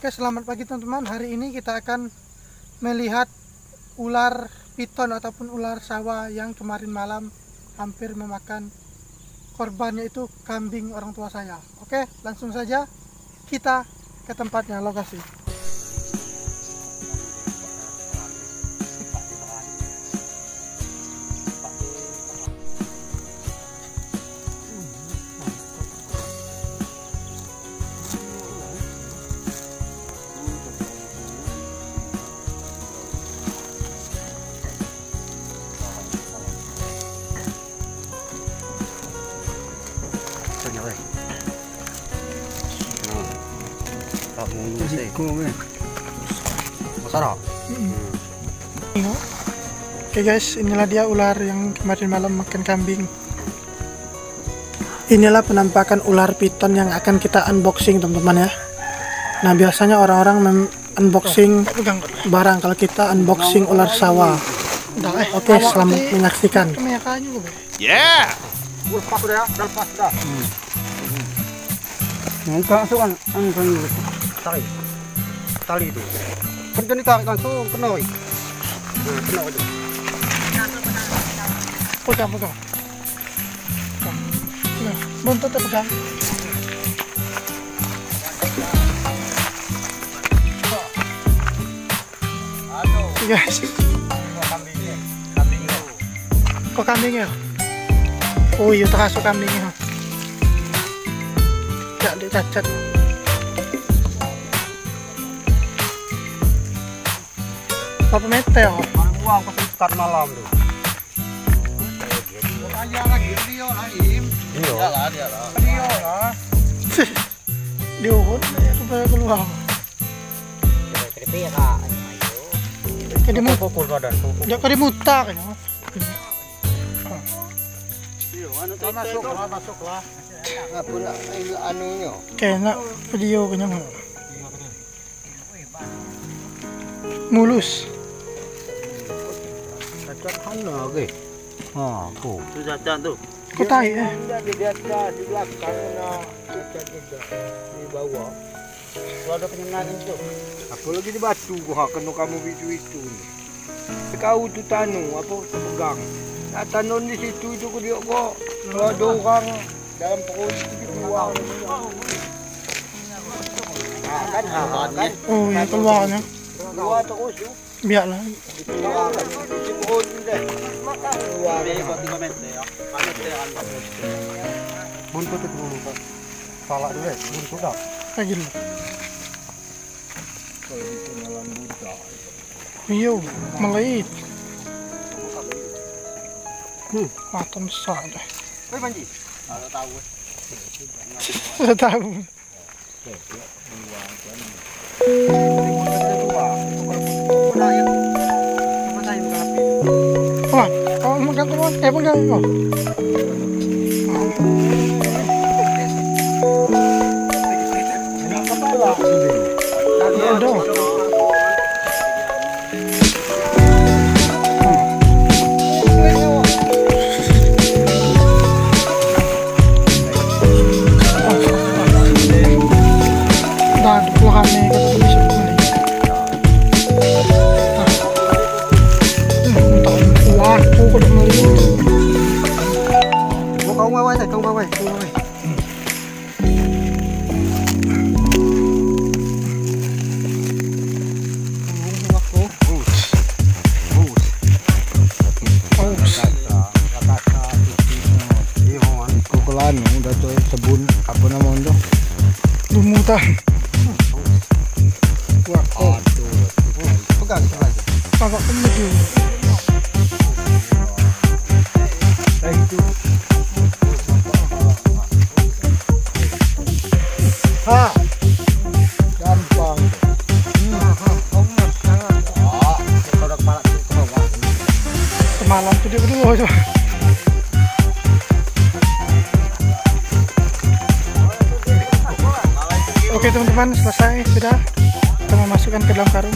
Oke, selamat pagi teman-teman. Hari ini kita akan melihat ular piton ataupun ular sawah yang kemarin malam hampir memakan korbannya itu kambing orang tua saya. Oke, langsung saja kita ke tempatnya, lokasi. Oke guys, inilah dia ular yang kemarin malam makan kambing. Inilah penampakan ular piton yang akan kita unboxing teman-teman ya. Nah, biasanya orang-orang unboxing barang, kalau kita unboxing ular sawah. Oke, selamat menyaksikan. Yeah. Tali itu kerja ditarik langsung kena aja. Pegang buntut, pegang. Guys, kok kambingnya? Oh iya, terasa kambingnya tidak dicacat. Papa metel. Baru buang pas sekitar malam tuh. Dia lagi dia lah. Diuhun supaya keluar. Jadi mau pukul badan. Dia kali mutak. Masuklah. Enggak pula anunya. Kena video kenyang. Mulus. Kotai ya. Di bawah. Ada penyenangan itu. Apalagi di batu, kena kamu itu. Sekau tu tanu, apa pegang. Nak tanun di situ itu dia kok. Kalau ada orang dalam perut itu keluar. Oh ya, keluarnya. Keluar terus tu. Biarlah. Buntut itu salah dulu, buntut dah. Lagi dulu. Iyo, melait. Matam sah dah. Wei Panji, tahu. Sebun apa namanya lumutan. Pegang aja. Pakai kemudian. Ha. Semalam tuh dia berdua coba. Oke teman-teman, selesai sudah. Kita memasukkan ke dalam karung.